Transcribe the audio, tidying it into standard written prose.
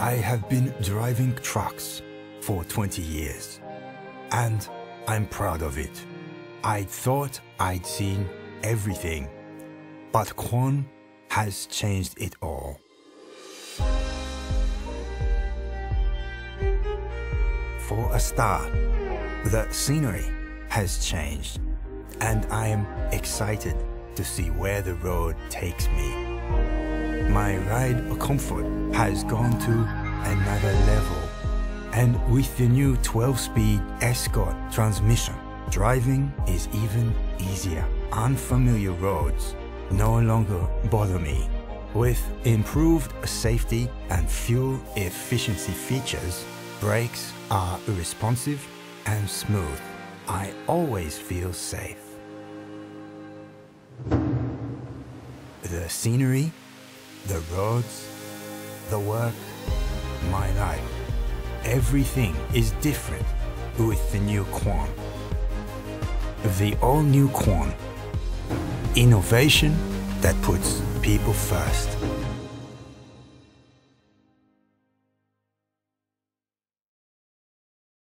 I have been driving trucks for 20 years, and I'm proud of it. I thought I'd seen everything, but Quon has changed it all. For a start, the scenery has changed, and I am excited to see where the road takes me. My ride of comfort has gone to another level, and with the new 12-speed Escort transmission, driving is even easier. Unfamiliar roads no longer bother me. With improved safety and fuel efficiency features, brakes are responsive and smooth. I always feel safe. The scenery, the roads, the work, my life. Everything is different with the new Quon. The all-new Quon. Innovation that puts people first.